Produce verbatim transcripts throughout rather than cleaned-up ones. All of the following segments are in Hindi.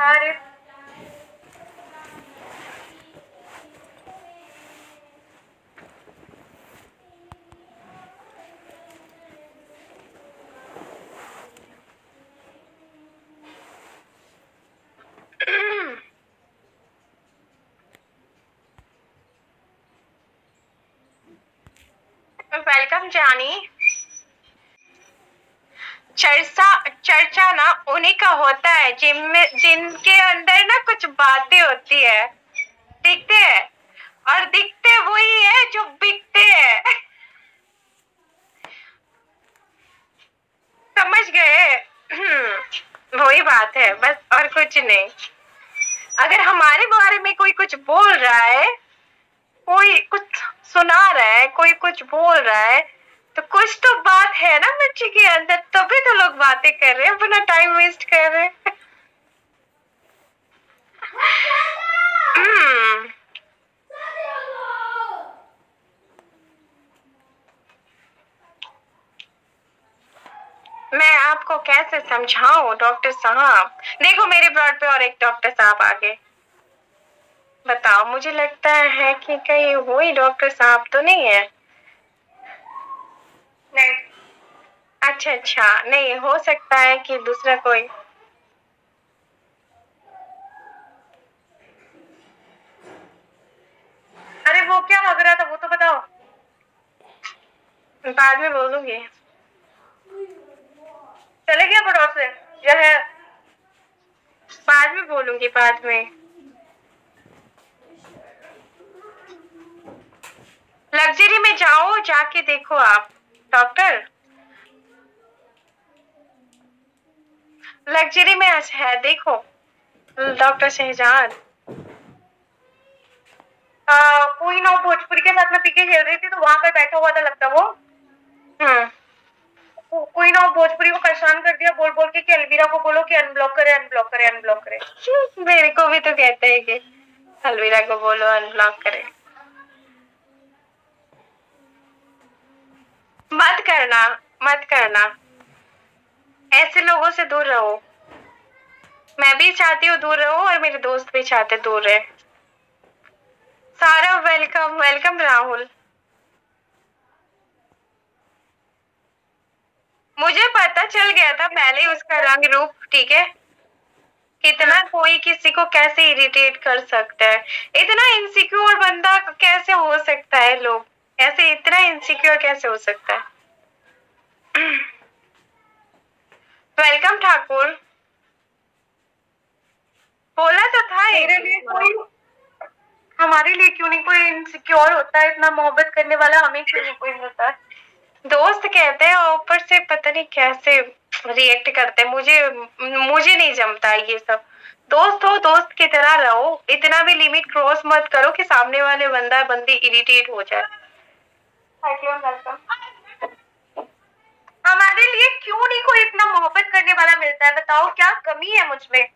हर वेलकम जानी। चर्चा चर्चा ना उन्हीं का होता है जिनमें जिनके अंदर ना कुछ बातें होती है, दिखते हैं और दिखते वही है जो बिकते हैं। समझ गए? वही बात है बस, और कुछ नहीं। अगर हमारे बारे में कोई कुछ बोल रहा है, कोई कुछ सुना रहा है, कोई कुछ बोल रहा है, तो कुछ तो बात है ना बच्चे के अंदर, तभी तो लोग बातें कर रहे हैं, अपना टाइम वेस्ट कर रहे हैं। मैं आपको कैसे समझाऊं डॉक्टर साहब? देखो मेरे ब्रॉड पे और एक डॉक्टर साहब आ गए। बताओ, मुझे लगता है कि कहीं वही डॉक्टर साहब तो नहीं है? नहीं। अच्छा अच्छा, नहीं हो सकता है कि दूसरा कोई। अरे वो क्या लग रहा था वो तो बताओ, बाद में बोलूंगी। चले गया पड़ोस से जो है, बाद में बोलूंगी, बाद में। लग्जरी में जाओ, जाके देखो आप डॉक्टर, लग्जरी में है, देखो डॉक्टर शहजाद। कोई ना भोजपुरी के साथ में पीके खेल रही थी तो वहां पे बैठा हुआ था लगता वो। हम्म, कोई ना भोजपुरी को परेशान कर दिया बोल बोल के कि अलवीरा को बोलो कि अनब्लॉक करे अनब्लॉक करे अनब्लॉक करे। मेरे को भी तो कहते हैं कि अलवीरा को बोलो अनब्लॉक करे। मत करना, मत करना, ऐसे लोगों से दूर रहो। मैं भी चाहती हूँ दूर रहो और मेरे दोस्त भी चाहते दूर रहे। सारा वेलकम, वेलकम राहुल। मुझे पता चल गया था पहले उसका रंग रूप, ठीक है, कितना कोई किसी को कैसे इरिटेट कर सकता है। इतना इनसिक्योर बंदा कैसे हो सकता है? लोग ऐसे इतना इनसिक्योर कैसे हो सकता है? वेलकम ठाकुर। बोला तो था मेरे लिए कोई, हमारे लिए क्यों नहीं कोई इनसिक्योर होता है? इतना मोहब्बत करने वाला हमें क्यों नहीं कोई होता है? दोस्त कहते हैं और ऊपर से पता नहीं कैसे रिएक्ट करते हैं। मुझे मुझे नहीं जमता ये सब। दोस्त हो, दोस्त की तरह रहो, इतना भी लिमिट क्रॉस मत करो कि सामने वाले बंदा बंदी इरिटेट हो जाए। हमारे लिए क्यों नहीं कोई इतना मोहब्बत करने वाला मिलता है? बताओ क्या कमी है मुझमें?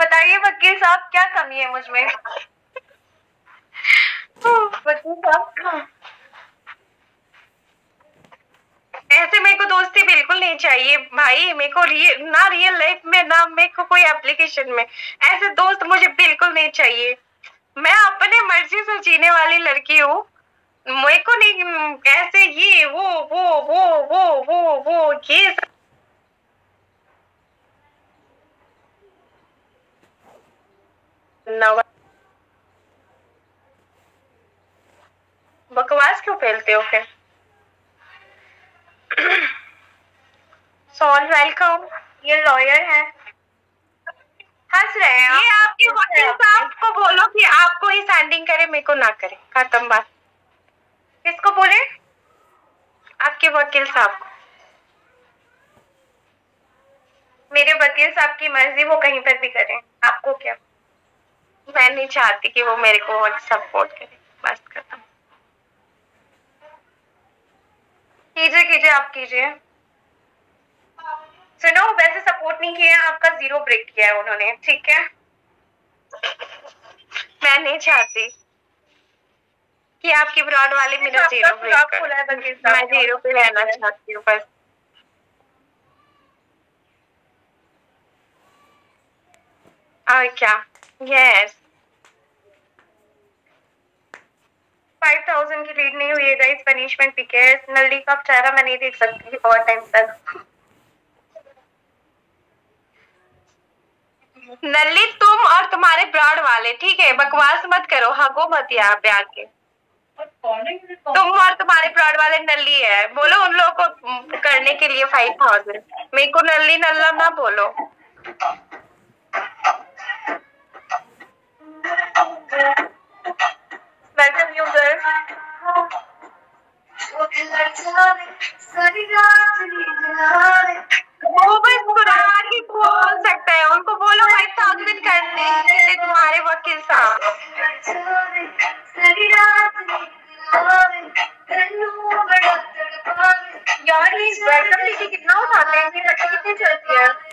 बताइए वकील साहब क्या कमी है मुझमें? वकील साहब ऐसे मेरे को दोस्ती बिल्कुल नहीं चाहिए भाई। मेरे को रियल ना रियल लाइफ में ना मेरे को कोई एप्लीकेशन में ऐसे दोस्त मुझे बिल्कुल नहीं चाहिए। मैं अपने मर्जी से जीने वाली लड़की हूँ। मेरे को नहीं ऐसे ये वो वो वो वो वो वो ये सब। बकवास क्यों फैलते हो फिर? सोन वेलकम। ये लॉयर है, हंस रहे हैं आप। ये आपके वकील साहब को बोलो कि आपको ही सैंडिंग करे, मेरे को ना करे। खत्म बात। किसको बोले? आपके वकील साहब को। मेरे वकील साहब की मर्जी, वो कहीं पर भी करें, आपको क्या? मैं नहीं चाहती कि वो मेरे को सपोर्ट करे। बस खत्म। कीजिए कीजिए, आप कीजिए। सुनो, वैसे सपोर्ट नहीं किया, आपका जीरो ब्रेक किया है उन्होंने, ठीक है? मैं नहीं चाहती कि आपकी ब्रॉड वाले मेरा जीरो ब्रेक कर। मैं जीरो पे रहना चाहती हूँ बस। Arka. Yes. फाइव थाउजेंड की लीड नहीं हुई है गाइस, पनिशमेंट पिक है। नल्दी का चेहरा मैं नहीं देख सकती और टाइम तक। नल्ली तुम और तुम्हारे ब्राड वाले, ठीक है, बकवास मत करो, हको मत यहाँ पे आके। तुम और तुम्हारे ब्राड वाले नल्ली है, बोलो उन लोगों को करने के लिए फाइव थाउजेंड। मेरे को नल्ली नल्ला ना बोलो। Welcome you girl. वो बस मुस्कुरा के बोल सकता है, उनको बोलो फाइव थाउजेंड करने के लिए तुम्हारे वकील साहब। यार ये वेलकम लेके कितना उठाते हैं, कितने चलती है।